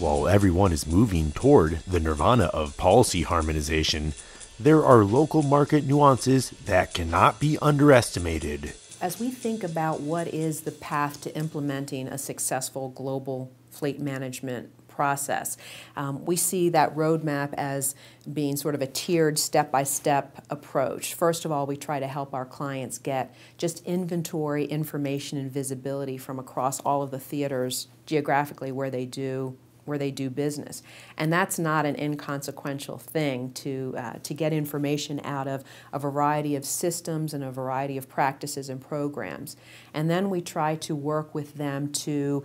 While everyone is moving toward the nirvana of policy harmonization, there are local market nuances that cannot be underestimated. As we think about what is the path to implementing a successful global fleet management process, we see that roadmap as being sort of a tiered step-by-step approach. First of all, we try to help our clients get just inventory information and visibility from across all of the theaters geographically where they do business. And that's not an inconsequential thing to get information out of a variety of systems and a variety of practices and programs. And then we try to work with them to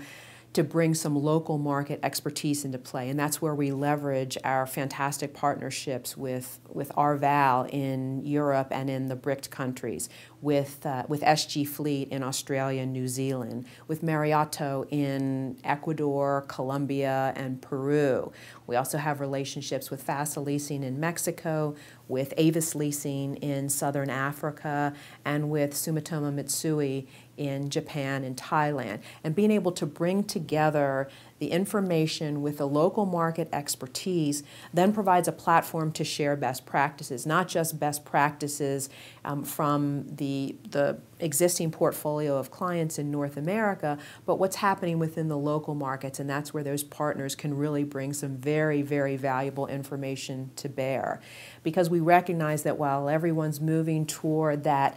bring some local market expertise into play. And that's where we leverage our fantastic partnerships with Arval in Europe and in the BRICT countries, with SG Fleet in Australia and New Zealand, with Mariato in Ecuador, Colombia, and Peru. We also have relationships with FASA leasing in Mexico, with Avis leasing in Southern Africa, and with Sumitomo Mitsui in Japan and Thailand. And being able to bring together the information with the local market expertise then provides a platform to share best practices, not just best practices from the existing portfolio of clients in North America, but what's happening within the local markets, and that's where those partners can really bring some very, very valuable information to bear. Because we recognize that while everyone's moving toward that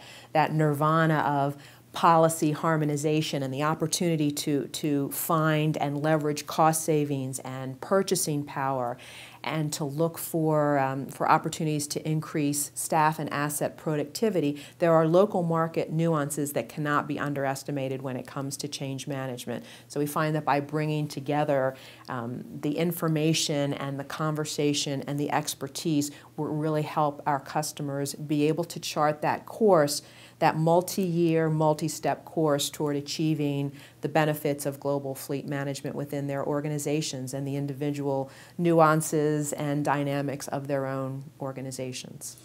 nirvana of policy harmonization and the opportunity to find and leverage cost savings and purchasing power and to look for opportunities to increase staff and asset productivity, there are local market nuances that cannot be underestimated when it comes to change management. So we find that by bringing together the information and the conversation and the expertise will really help our customers be able to chart that course, that multi-year, multi-step course toward achieving the benefits of global fleet management within their organizations and the individual nuances and dynamics of their own organizations.